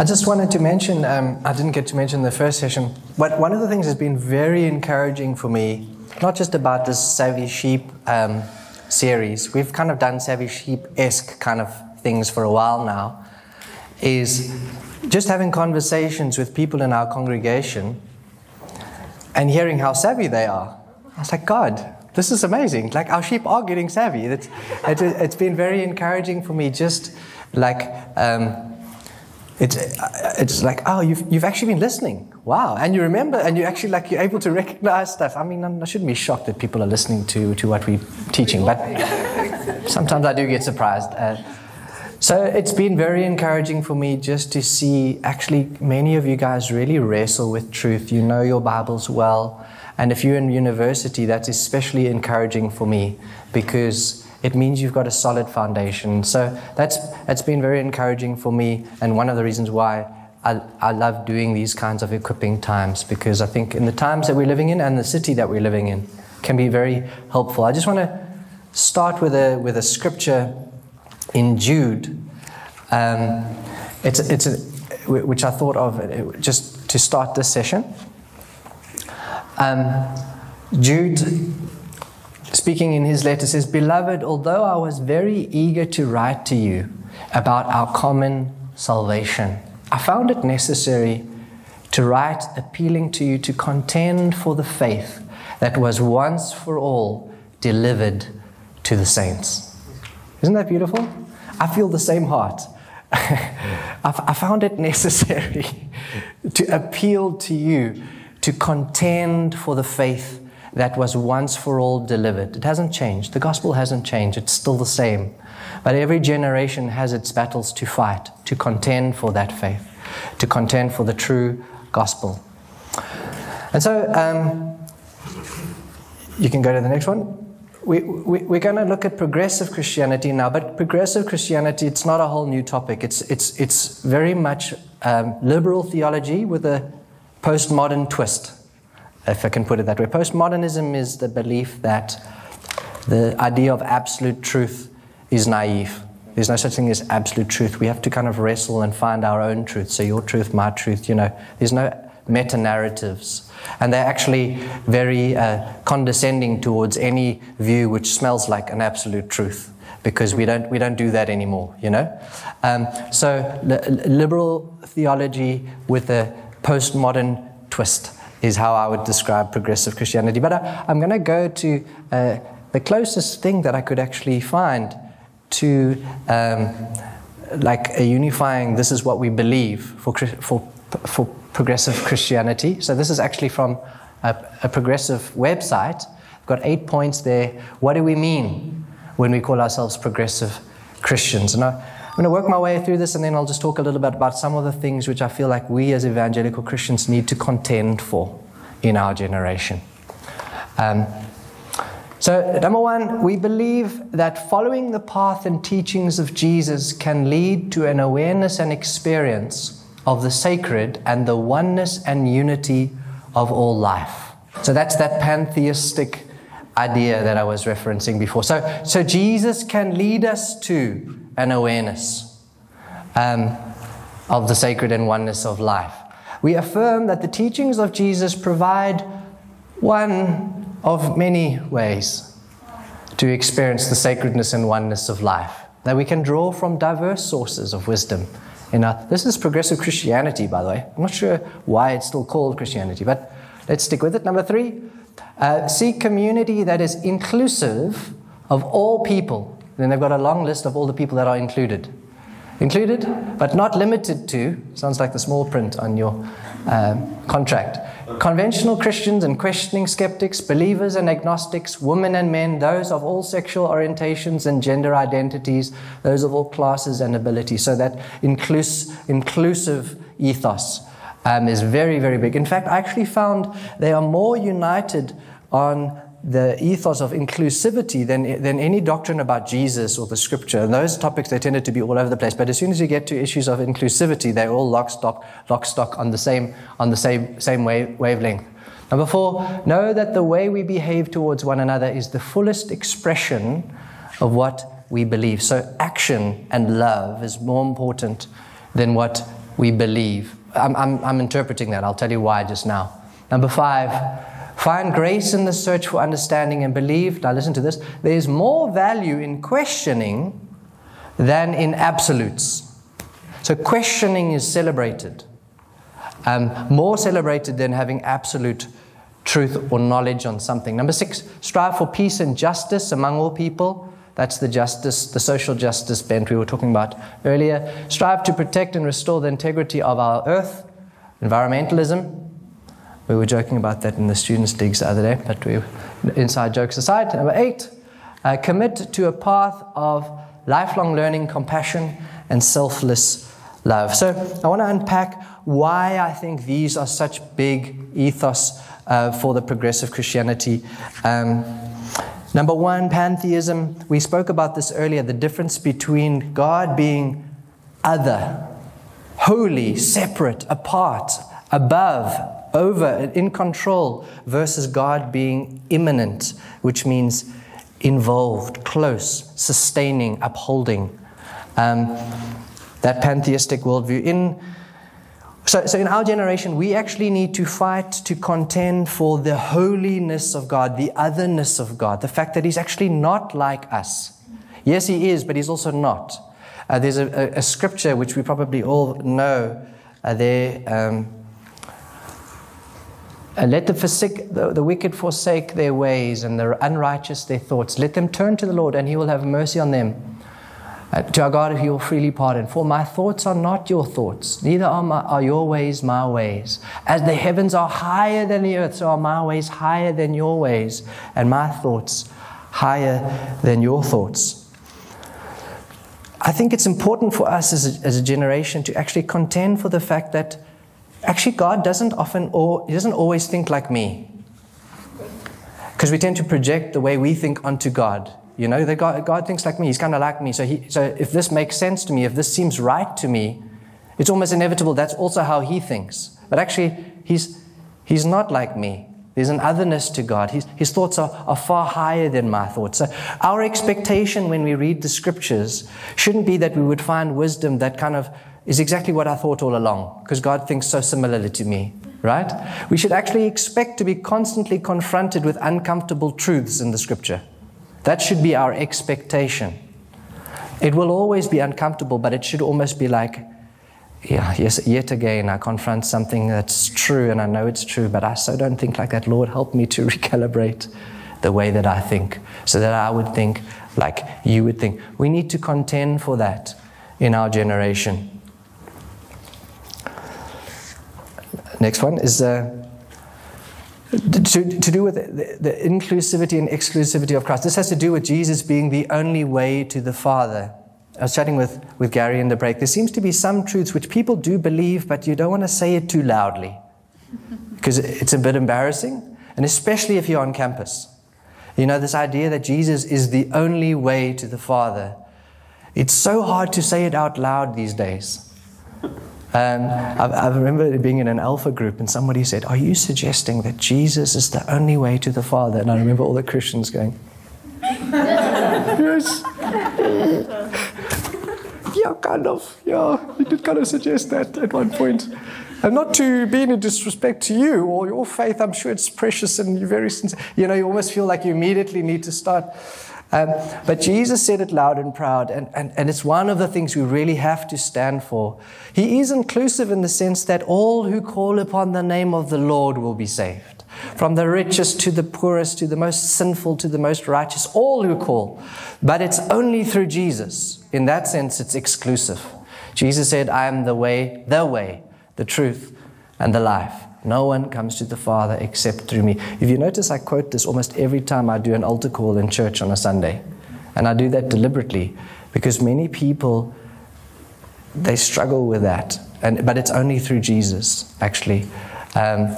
I just wanted to mention, I didn't get to mention the first session, but one of the things that's been very encouraging for me, not just about this Savvy Sheep series, we've kind of done Savvy Sheep-esque kind of things for a while now, is just having conversations with people in our congregation and hearing how savvy they are. I was like, God, this is amazing. Like, our sheep are getting savvy. It's been very encouraging for me. Just like, it's like, oh, you've actually been listening. Wow. And you remember, and you actually, like, you're able to recognize stuff. I mean, I shouldn't be shocked that people are listening to what we're teaching, but sometimes I do get surprised. So it's been very encouraging for me just to see, actually, many of you guys really wrestle with truth. You know your Bibles well. And if you're in university, that's especially encouraging for me because it means you've got a solid foundation. So that's been very encouraging for me, and one of the reasons why I love doing these kinds of equipping times, because I think in the times that we're living in and the city that we're living in can be very helpful. I just want to start with a scripture in Jude, which I thought of just to start this session. Jude, speaking in his letter, says, "Beloved, although I was very eager to write to you about our common salvation, I found it necessary to write appealing to you to contend for the faith that was once for all delivered to the saints." Isn't that beautiful? I feel the same heart. I found it necessary to appeal to you to contend for the faith that was once for all delivered. It hasn't changed. The gospel hasn't changed. It's still the same. But every generation has its battles to fight, to contend for that faith, to contend for the true gospel. And so, you can go to the next one. We're going to look at progressive Christianity now, but progressive Christianity, it's not a whole new topic. It's very much liberal theology with a postmodern twist, if I can put it that way. Postmodernism is the belief that the idea of absolute truth is naive. There's no such thing as absolute truth. We have to kind of wrestle and find our own truth. So your truth, my truth, you know, there's no meta-narratives. And they're actually very condescending towards any view which smells like an absolute truth, because we don't do that anymore, you know. So liberal theology with a postmodern twist is how I would describe progressive Christianity. But I'm going to go to the closest thing that I could actually find to like a unifying, this is what we believe for progressive Christianity. So this is actually from a progressive website. I've got 8 points there. What do we mean when we call ourselves progressive Christians? And I'm going to work my way through this, and then I'll just talk a little bit about some of the things which I feel like we as evangelical Christians need to contend for in our generation. So, number one, we believe that following the path and teachings of Jesus can lead to an awareness and experience of the sacred and the oneness and unity of all life. So that's that pantheistic idea that I was referencing before. So Jesus can lead us to an awareness of the sacred and oneness of life. We affirm that the teachings of Jesus provide one of many ways to experience the sacredness and oneness of life, that we can draw from diverse sources of wisdom. This is progressive Christianity, by the way. I'm not sure why it's still called Christianity, but let's stick with it. Number three, seek community that is inclusive of all people. Then they've got a long list of all the people that are included. Included, but not limited to, sounds like the small print on your contract. Conventional Christians and questioning skeptics, believers and agnostics, women and men, those of all sexual orientations and gender identities, those of all classes and abilities. So that inclusive ethos is very, very big. In fact, I actually found they are more united on the ethos of inclusivity than any doctrine about Jesus or the scripture. And those topics, they tended to be all over the place. But as soon as you get to issues of inclusivity, they're all lock stock on the same wavelength. Number four, know that the way we behave towards one another is the fullest expression of what we believe. So action and love is more important than what we believe. I'm interpreting that. I'll tell you why just now. Number five, find grace in the search for understanding and believe. Now listen to this. There is more value in questioning than in absolutes. So questioning is celebrated. More celebrated than having absolute truth or knowledge on something. Number six, strive for peace and justice among all people. That's the justice, the social justice bent we were talking about earlier. Strive to protect and restore the integrity of our earth. Environmentalism. We were joking about that in the Students' Leagues the other day, but inside jokes aside. Number eight, commit to a path of lifelong learning, compassion, and selfless love. So I want to unpack why I think these are such big ethos for the progressive Christianity. Number one, pantheism. We spoke about this earlier, the difference between God being other, holy, separate, apart, above, over, in control, versus God being immanent, which means involved, close, sustaining, upholding. That pantheistic worldview. So in our generation, we actually need to fight to contend for the holiness of God, the otherness of God, the fact that He's actually not like us. Yes, He is, but He's also not. There's a scripture which we probably all know there. Let the wicked forsake their ways and the unrighteous their thoughts. Let them turn to the Lord and He will have mercy on them. To our God He will freely pardon. For my thoughts are not your thoughts, neither are your ways my ways. As the heavens are higher than the earth, so are my ways higher than your ways, and my thoughts higher than your thoughts. I think it's important for us as a generation to actually contend for the fact that actually, God doesn't often, or He doesn't always think like me. Because we tend to project the way we think onto God. You know, that God thinks like me. He's kind of like me. So if this makes sense to me, if this seems right to me, it's almost inevitable that's also how He thinks. But actually, He's not like me. There's an otherness to God. His thoughts are far higher than my thoughts. So our expectation when we read the scriptures shouldn't be that we would find wisdom that kind of is exactly what I thought all along, because God thinks so similarly to me, right? We should actually expect to be constantly confronted with uncomfortable truths in the scripture. That should be our expectation. It will always be uncomfortable, but it should almost be like, yeah, yes, yet again, I confront something that's true, and I know it's true, but I so don't think like that. Lord, help me to recalibrate the way that I think, so that I would think like you would think. We need to contend for that in our generation. Next one is to do with the inclusivity and exclusivity of Christ. This has to do with Jesus being the only way to the Father. I was chatting with Gary in the break. There seems to be some truths which people do believe, but you don't want to say it too loudly because it's a bit embarrassing, and especially if you're on campus. You know, this idea that Jesus is the only way to the Father. It's so hard to say it out loud these days. I remember being in an alpha group and somebody said, "Are you suggesting that Jesus is the only way to the Father?" And I remember all the Christians going, "Yes, yeah, kind of, yeah, you did kind of suggest that at one point." And not to be in disrespect to you or your faith, I'm sure it's precious and you're very sincere. You know, you almost feel like you immediately need to start. But Jesus said it loud and proud, and it's one of the things we really have to stand for. He is inclusive in the sense that all who call upon the name of the Lord will be saved. From the richest to the poorest, to the most sinful, to the most righteous, all who call. But it's only through Jesus. In that sense, it's exclusive. Jesus said, "I am the way, the truth, and the life. No one comes to the Father except through me." If you notice, I quote this almost every time I do an altar call in church on a Sunday. And I do that deliberately because many people, they struggle with that. But it's only through Jesus, actually. One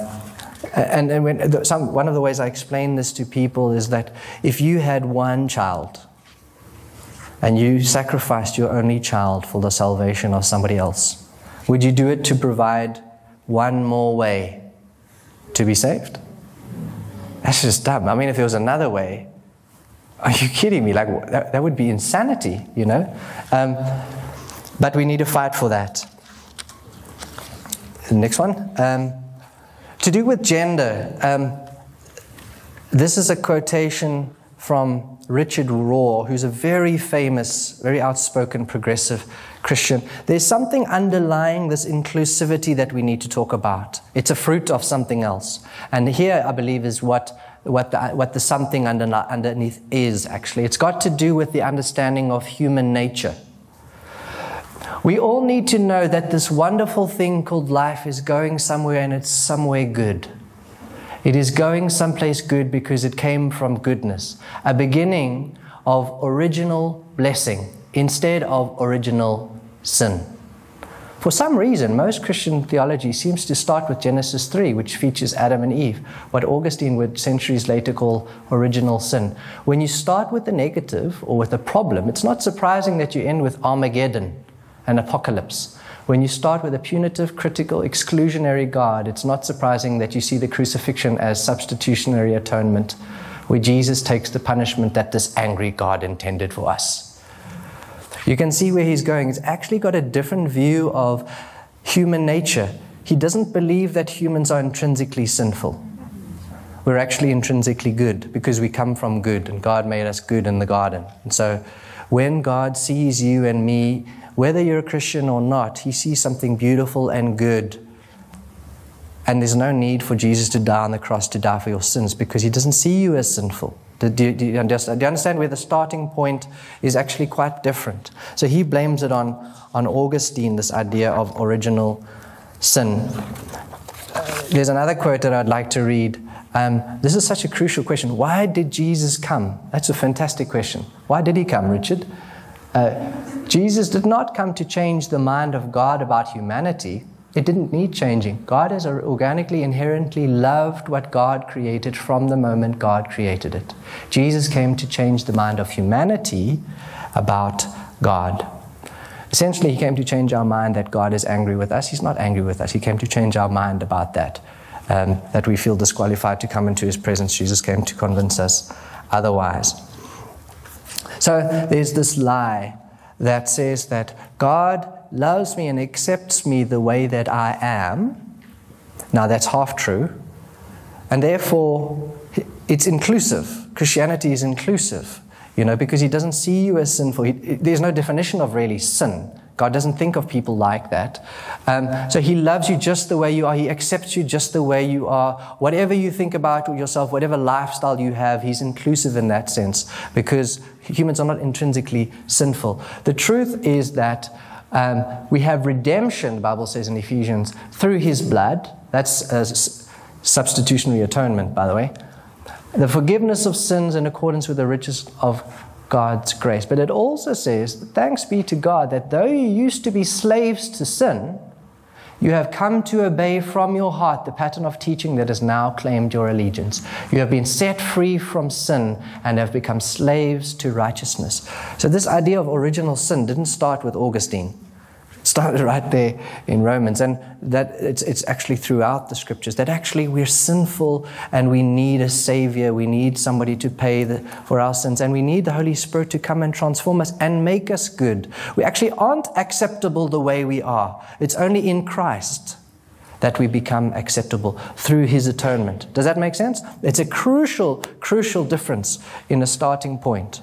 of the ways I explain this to people is that if you had one child and you sacrificed your only child for the salvation of somebody else, would you do it to provide one more way to be saved? That's just dumb. I mean, if there was another way, are you kidding me? Like, that would be insanity, you know? But we need to fight for that. the next one. To do with gender, this is a quotation from Richard Rohr, who's a very famous, very outspoken progressive Christian. There's something underlying this inclusivity that we need to talk about. It's a fruit of something else. And here, I believe, is what the something underneath is, actually. It's got to do with the understanding of human nature. We all need to know that this wonderful thing called life is going somewhere, and it's somewhere good. It is going someplace good because it came from goodness, a beginning of original blessing instead of original sin. For some reason, most Christian theology seems to start with Genesis 3, which features Adam and Eve, what Augustine would centuries later call original sin. When you start with the negative or with a problem, it's not surprising that you end with Armageddon and apocalypse. When you start with a punitive, critical, exclusionary God, it's not surprising that you see the crucifixion as substitutionary atonement, where Jesus takes the punishment that this angry God intended for us. You can see where he's going. He's actually got a different view of human nature. He doesn't believe that humans are intrinsically sinful. We're actually intrinsically good because we come from good, and God made us good in the garden. And so when God sees you and me, whether you're a Christian or not, he sees something beautiful and good. And there's no need for Jesus to die on the cross to die for your sins, because he doesn't see you as sinful. Do you understand where the starting point is actually quite different? So he blames it on Augustine, this idea of original sin. There's another quote that I'd like to read. This is such a crucial question. Why did Jesus come? That's a fantastic question. Why did he come, Richard? Jesus did not come to change the mind of God about humanity. It didn't need changing. God has organically, inherently loved what God created from the moment God created it. Jesus came to change the mind of humanity about God. Essentially, he came to change our mind that God is angry with us. He's not angry with us. He came to change our mind about that, that we feel disqualified to come into his presence. Jesus came to convince us otherwise. So there's this lie that says that God loves me and accepts me the way that I am. Now that's half true. And therefore, it's inclusive. Christianity is inclusive, you know, because he doesn't see you as sinful. There's no definition of really sin. God doesn't think of people like that. So he loves you just the way you are. He accepts you just the way you are. Whatever you think about yourself, whatever lifestyle you have, he's inclusive in that sense, because humans are not intrinsically sinful. The truth is that we have redemption, the Bible says in Ephesians, through his blood. That's a substitutionary atonement, by the way. The forgiveness of sins in accordance with the riches of God's grace. But it also says, thanks be to God that though you used to be slaves to sin, you have come to obey from your heart the pattern of teaching that has now claimed your allegiance. You have been set free from sin and have become slaves to righteousness. So this idea of original sin didn't start with Augustine. It started right there in Romans. And that it's actually throughout the scriptures that actually we're sinful and we need a savior. We need somebody to pay for our sins. And we need the Holy Spirit to come and transform us and make us good. We actually aren't acceptable the way we are. It's only in Christ that we become acceptable through his atonement. Does that make sense? It's a crucial, crucial difference in a starting point.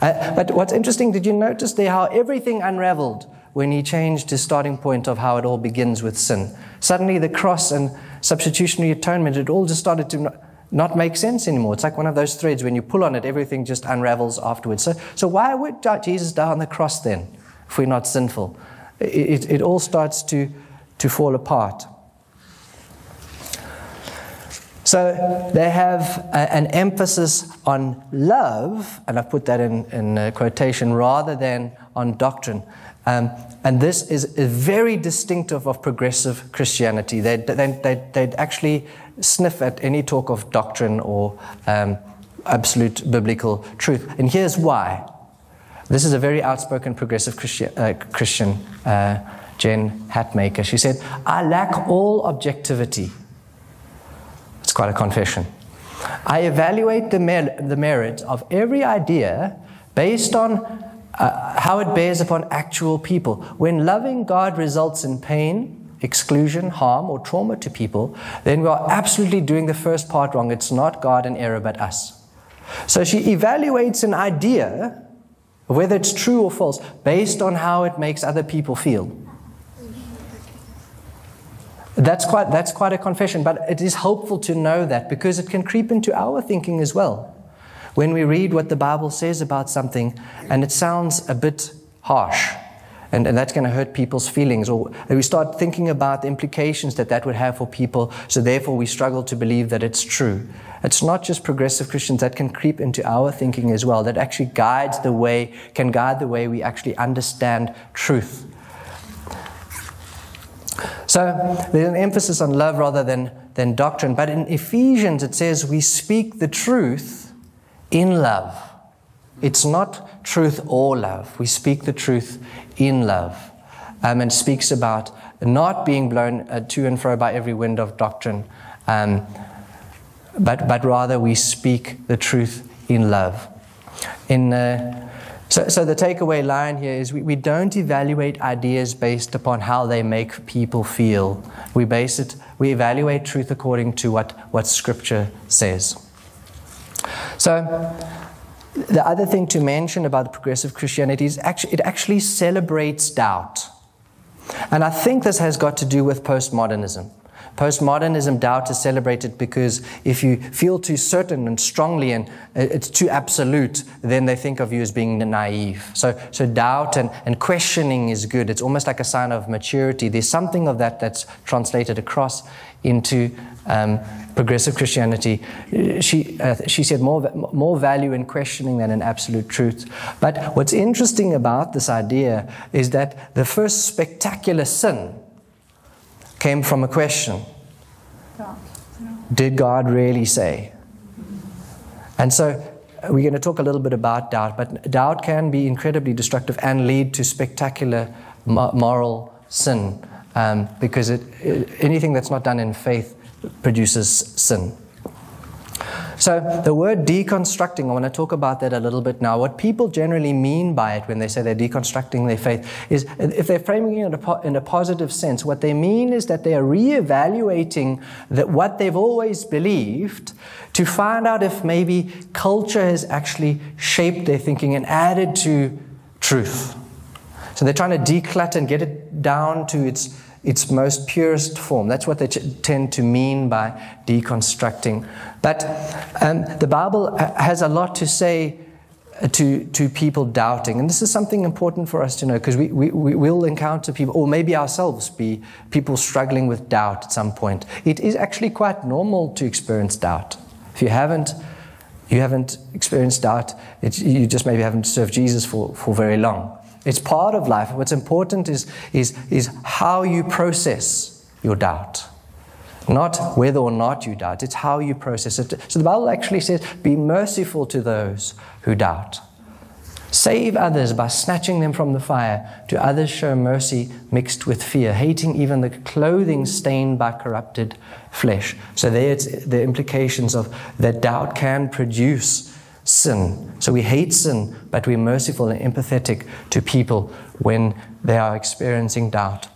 But what's interesting, did you notice there how everything unraveled when he changed his starting point of how it all begins with sin? Suddenly the cross and substitutionary atonement, it all just started to not make sense anymore. It's like one of those threads. When you pull on it, everything just unravels afterwards. So why would Jesus die on the cross then, if we're not sinful? It all starts to fall apart. So they have an emphasis on love, and I've put that in quotation, rather than on doctrine. And this is very distinctive of progressive Christianity. They'd actually sniff at any talk of doctrine or absolute biblical truth. And here's why. This is a very outspoken progressive Christian, Jen Hatmaker. She said, "I lack all objectivity." It's quite a confession. "I evaluate the merit of every idea based on how it bears upon actual people. When loving God results in pain, exclusion, harm, or trauma to people, then we are absolutely doing the first part wrong. It's not God and error, but us. So she evaluates an idea, whether it's true or false, based on how it makes other people feel. That's quite a confession, but it is helpful to know that, because it can creep into our thinking as well. When we read what the Bible says about something, and it sounds a bit harsh, and that's going to hurt people's feelings, or we start thinking about the implications that that would have for people, so therefore we struggle to believe that it's true. It's not just progressive Christians, that can creep into our thinking as well, that actually guides the way, can guide the way we actually understand truth. So there's an emphasis on love rather than doctrine. But in Ephesians it says we speak the truth in love. It's not truth or love. We speak the truth in love. And speaks about not being blown to and fro by every wind of doctrine, but rather we speak the truth in love. So the takeaway line here is we don't evaluate ideas based upon how they make people feel. We evaluate truth according to what Scripture says. So the other thing to mention about progressive Christianity is it actually celebrates doubt. And I think this has got to do with postmodernism. Postmodernism, doubt is celebrated because if you feel too certain and strongly and it's too absolute, then they think of you as being naive. So doubt and questioning is good. It's almost like a sign of maturity. There's something of that that's translated across into progressive Christianity. She said more value in questioning than in absolute truth. But what's interesting about this idea is that the first spectacular sin came from a question. Did God really say? And so we're going to talk a little bit about doubt, but doubt can be incredibly destructive and lead to spectacular moral sin, because anything that's not done in faith produces sin. So the word deconstructing, I want to talk about that a little bit now. What people generally mean by it when they say they're deconstructing their faith is, if they're framing it in a positive sense, what they mean is that they are reevaluating what they've always believed to find out if maybe culture has actually shaped their thinking and added to truth. So they're trying to declutter and get it down to its most purest form. That's what they tend to mean by deconstructing. But the Bible has a lot to say to people doubting. And this is something important for us to know, because we'll encounter people, or maybe ourselves, be people struggling with doubt at some point. It is actually quite normal to experience doubt. If you haven't experienced doubt, you just maybe haven't served Jesus for very long. It's part of life. What's important is how you process your doubt, not whether or not you doubt. It's how you process it. So the Bible actually says, be merciful to those who doubt. Save others by snatching them from the fire. To others show mercy mixed with fear, hating even the clothing stained by corrupted flesh. So there it's the implications of that doubt can produce sin. So we hate sin, but we're merciful and empathetic to people when they are experiencing doubt.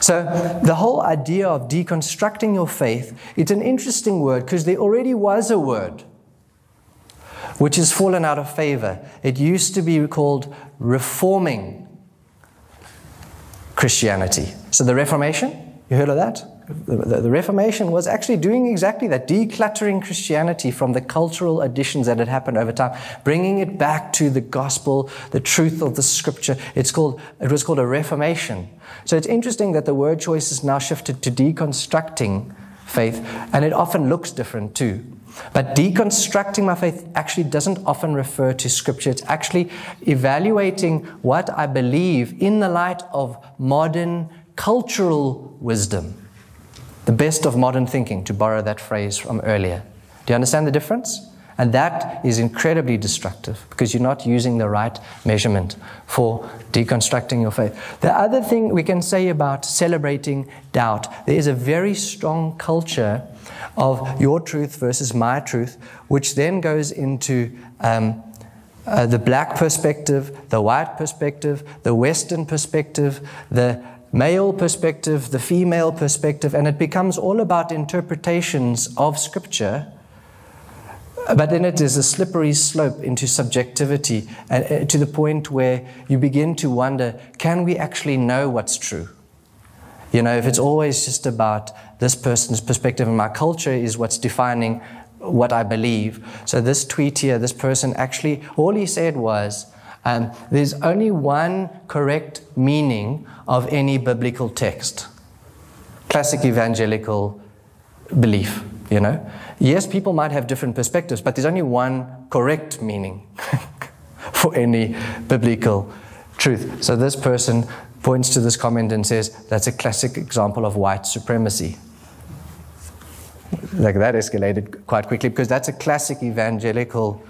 So the whole idea of deconstructing your faith, it's an interesting word because there already was a word which has fallen out of favor. It used to be called reforming Christianity. So the Reformation, you heard of that? The Reformation was actually doing exactly that, decluttering Christianity from the cultural additions that had happened over time, bringing it back to the gospel, the truth of the Scripture. It was called a Reformation. So it's interesting that the word choice has now shifted to deconstructing faith, and it often looks different too. But deconstructing my faith actually doesn't often refer to Scripture. It's actually evaluating what I believe in the light of modern cultural wisdom. The best of modern thinking, to borrow that phrase from earlier. Do you understand the difference? And that is incredibly destructive because you're not using the right measurement for deconstructing your faith. The other thing we can say about celebrating doubt, there is a very strong culture of your truth versus my truth, which then goes into the black perspective, the white perspective, the Western perspective, the male perspective, the female perspective, and it becomes all about interpretations of Scripture, but then it is a slippery slope into subjectivity, to the point where you begin to wonder, can we actually know what's true? You know, if it's always just about this person's perspective and my culture is what's defining what I believe. So this tweet here, this person actually, all he said was, there's only one correct meaning of any biblical text. Classic evangelical belief, you know. Yes, people might have different perspectives, but there's only one correct meaning for any biblical truth. So this person points to this comment and says, that's a classic example of white supremacy. Like that escalated quite quickly, because that's a classic evangelical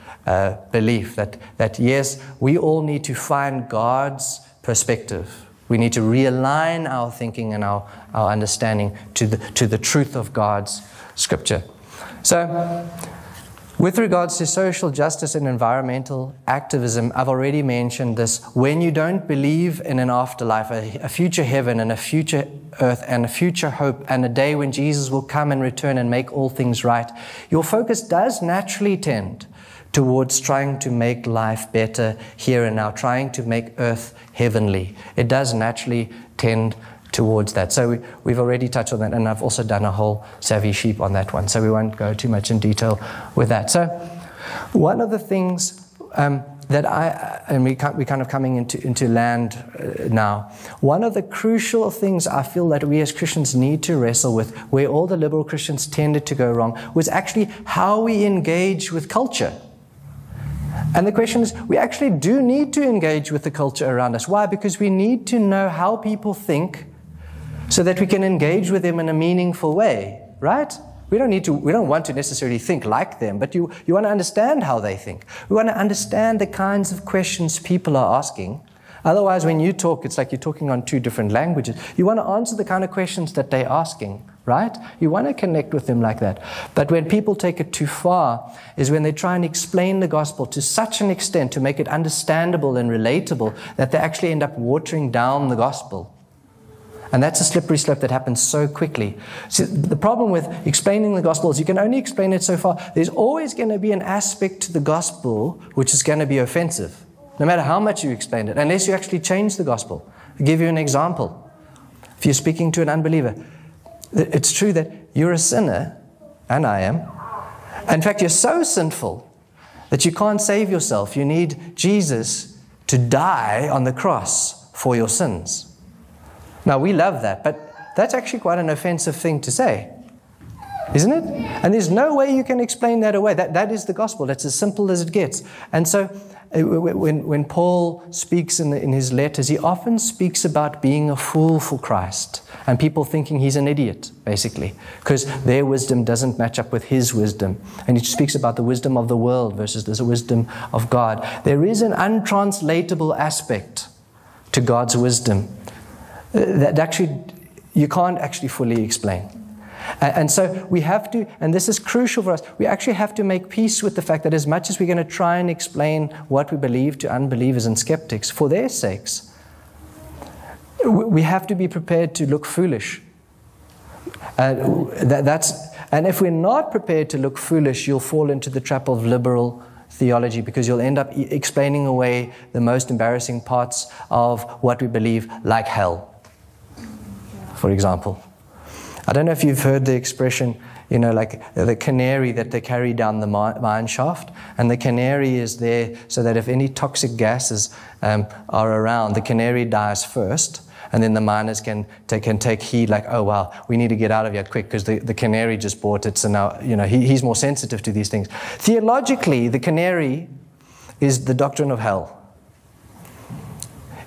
belief that yes, we all need to find God's perspective. We need to realign our thinking and our understanding to the truth of God's Scripture. So, with regards to social justice and environmental activism, I've already mentioned this. When you don't believe in an afterlife, a future heaven and a future earth and a future hope and a day when Jesus will come and return and make all things right, your focus does naturally tend towards trying to make life better here and now, trying to make earth heavenly. It does naturally tend towards that. So we've already touched on that, and I've also done a whole Savvy Sheep on that one, so we won't go too much in detail with that. So one of the things that we're kind of coming into land now, one of the crucial things I feel that we as Christians need to wrestle with, where all the liberal Christians tended to go wrong, was actually how we engage with culture. And the question is, we actually do need to engage with the culture around us. Why? Because we need to know how people think so that we can engage with them in a meaningful way, right? We don't want to necessarily think like them, but you want to understand how they think. We want to understand the kinds of questions people are asking. Otherwise, when you talk, it's like you're talking on two different languages. You want to answer the kind of questions that they're asking, right? You want to connect with them like that. But when people take it too far is when they try and explain the gospel to such an extent to make it understandable and relatable that they actually end up watering down the gospel. And that's a slippery slope that happens so quickly. So the problem with explaining the gospel is you can only explain it so far. There's always going to be an aspect to the gospel which is going to be offensive, no matter how much you explain it, unless you actually change the gospel. I'll give you an example. If you're speaking to an unbeliever, it's true that you're a sinner, and I am. In fact, you're so sinful that you can't save yourself. You need Jesus to die on the cross for your sins. Now, we love that, but that's actually quite an offensive thing to say, isn't it? And there's no way you can explain that away. That is the gospel. That's as simple as it gets. And so when Paul speaks in his letters, he often speaks about being a fool for Christ and people thinking he's an idiot, basically, because their wisdom doesn't match up with his wisdom. And he speaks about the wisdom of the world versus the wisdom of God. There is an untranslatable aspect to God's wisdom that actually you can't actually fully explain. And so we have to, and this is crucial for us, we actually have to make peace with the fact that as much as we're going to try and explain what we believe to unbelievers and skeptics for their sakes, we have to be prepared to look foolish. And if we're not prepared to look foolish, you'll fall into the trap of liberal theology, because you'll end up explaining away the most embarrassing parts of what we believe, like hell, for example. I don't know if you've heard the expression, you know, like the canary that they carry down the mine shaft, and the canary is there so that if any toxic gases are around, the canary dies first, and then the miners can take heed, like, oh, wow, we need to get out of here quick because the canary just bought it, so now, you know, he's more sensitive to these things. Theologically, the canary is the doctrine of hell.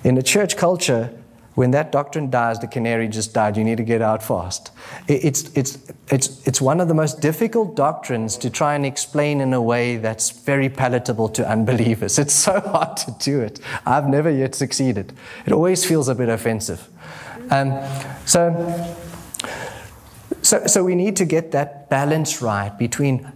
In the church culture, when that doctrine dies, the canary just died. You need to get out fast. It's one of the most difficult doctrines to try and explain in a way that's very palatable to unbelievers. It's so hard to do it. I've never yet succeeded. It always feels a bit offensive. So we need to get that balance right between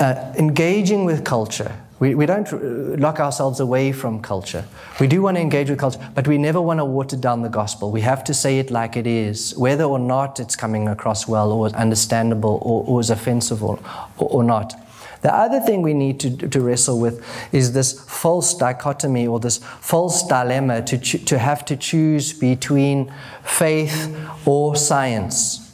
engaging with culture We don't lock ourselves away from culture. We do want to engage with culture, but we never want to water down the gospel. We have to say it like it is, whether or not it's coming across well or understandable or is offensive or not. The other thing we need to wrestle with is this false dichotomy or this false dilemma to have to choose between faith or science.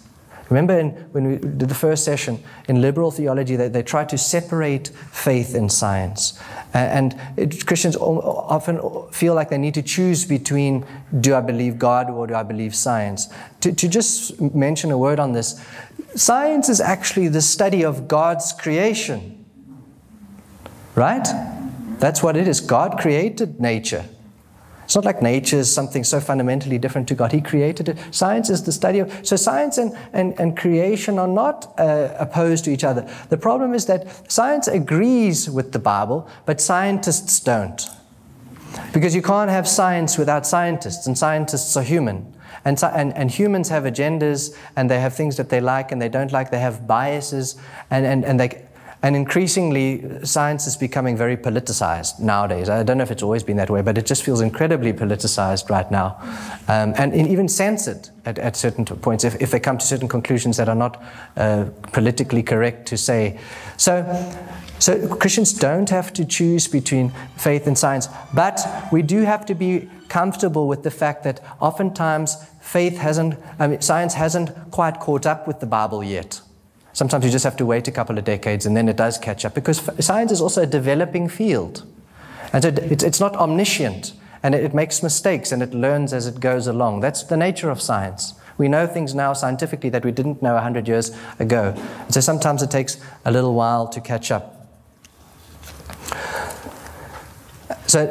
Remember when we did the first session, in liberal theology, they try to separate faith and science. And Christians often feel like they need to choose between, do I believe God or do I believe science? To just mention a word on this, science is actually the study of God's creation, right? That's what it is. God created nature. It's not like nature is something so fundamentally different to God. He created it. Science is the study of... So science and creation are not opposed to each other. The problem is that science agrees with the Bible, but scientists don't. Because you can't have science without scientists, and scientists are human. And humans have agendas, and they have things that they like and they don't like. They have biases, and increasingly, science is becoming very politicized nowadays. I don't know if it's always been that way, but it just feels incredibly politicized right now. And even censored at certain points, if they come to certain conclusions that are not politically correct to say. So Christians don't have to choose between faith and science, but we do have to be comfortable with the fact that oftentimes science hasn't quite caught up with the Bible yet. Sometimes you just have to wait a couple of decades and then it does catch up, because science is also a developing field. And so it's not omniscient, and it makes mistakes and it learns as it goes along. That's the nature of science. We know things now scientifically that we didn't know 100 years ago. And so sometimes it takes a little while to catch up. So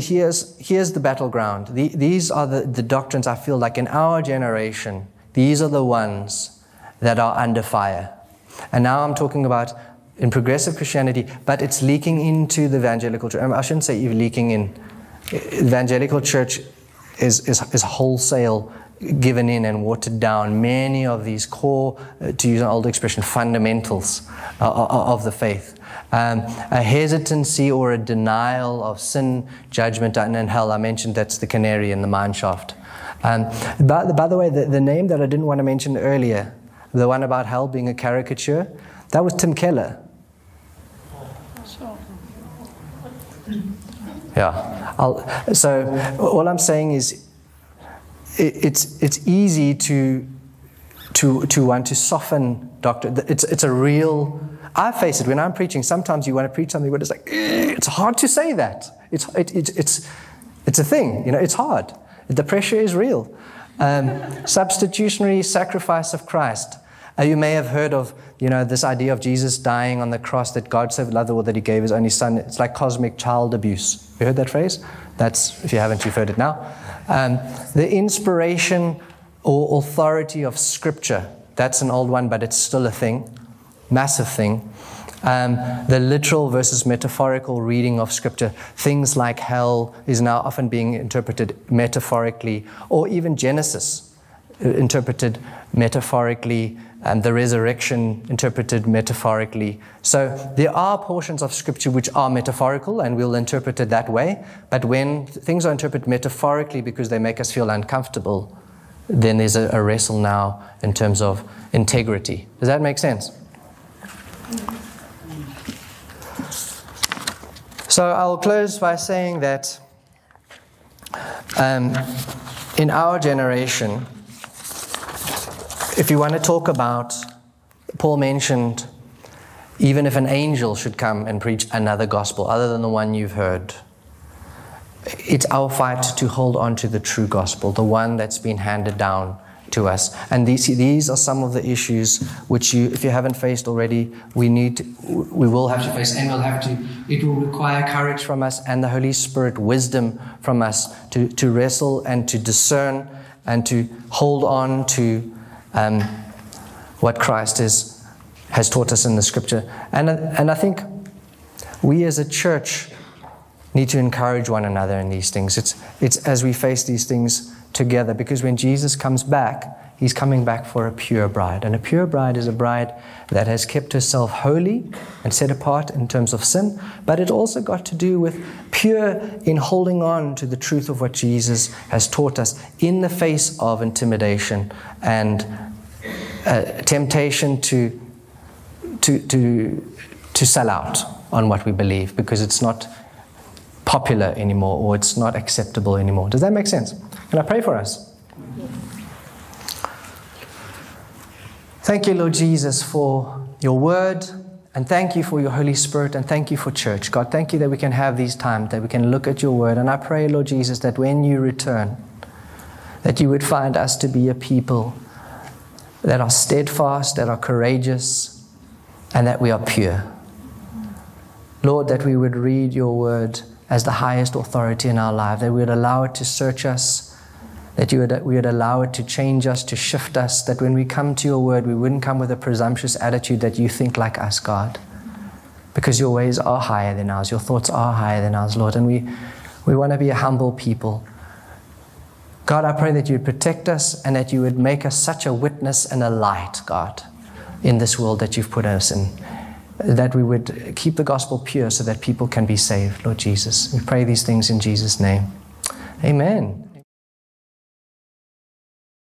here's the battleground. These are the doctrines I feel like in our generation, these are the ones that are under fire. And now I'm talking about in progressive Christianity, but it's leaking into the evangelical church. I shouldn't say leaking in. Evangelical church is wholesale given in and watered down many of these core, to use an old expression, fundamentals of the faith. A hesitancy or a denial of sin, judgment, and hell. I mentioned that's the canary in the mineshaft. By the way, the name that I didn't want to mention earlier, the one about hell being a caricature, that was Tim Keller. Yeah. So all I'm saying is, it's easy to want to soften doctrine. It's a real. I face it when I'm preaching. Sometimes you want to preach something, but it's like it's hard to say that. It's a thing. You know, it's hard. The pressure is real. Substitutionary sacrifice of Christ. You may have heard of, you know, this idea of Jesus dying on the cross, that God so loved the world that he gave his only son. It's like cosmic child abuse. You heard that phrase? That's, if you haven't, you've heard it now. The inspiration or authority of Scripture. That's an old one, but it's still a thing. Massive thing. The literal versus metaphorical reading of Scripture. Things like hell is now often being interpreted metaphorically, or even Genesis interpreted metaphorically, and the resurrection interpreted metaphorically. So there are portions of Scripture which are metaphorical, and we'll interpret it that way. But when things are interpreted metaphorically because they make us feel uncomfortable, then there's a wrestle now in terms of integrity. Does that make sense? So I'll close by saying that in our generation, if you want to talk about, Paul mentioned, even if an angel should come and preach another gospel other than the one you've heard, it's our fight to hold on to the true gospel, the one that's been handed down to us. And these are some of the issues which you, if you haven't faced already, we will have to face, and we'll have to. It will require courage from us and the Holy Spirit wisdom from us to wrestle and to discern and to hold on to what Christ has taught us in the Scripture. And I think we as a church need to encourage one another in these things. It's as we face these things together, because when Jesus comes back, He's coming back for a pure bride. And a pure bride is a bride that has kept herself holy and set apart in terms of sin, but it also got to do with pure in holding on to the truth of what Jesus has taught us in the face of intimidation and temptation to sell out on what we believe because it's not popular anymore or it's not acceptable anymore. Does that make sense? Can I pray for us? Thank you, Lord Jesus, for your word, and thank you for your Holy Spirit, and thank you for church. God, thank you that we can have these times, that we can look at your word. And I pray, Lord Jesus, that when you return, that you would find us to be a people that are steadfast, that are courageous, and that we are pure. Lord, that we would read your word as the highest authority in our life, that we would allow it to search us, that we would allow it to change us, to shift us, that when we come to your word, we wouldn't come with a presumptuous attitude that you think like us, God, because your ways are higher than ours, your thoughts are higher than ours, Lord, and we want to be a humble people. God, I pray that you would protect us and that you would make us such a witness and a light, God, in this world that you've put us in, that we would keep the gospel pure so that people can be saved, Lord Jesus. We pray these things in Jesus' name. Amen.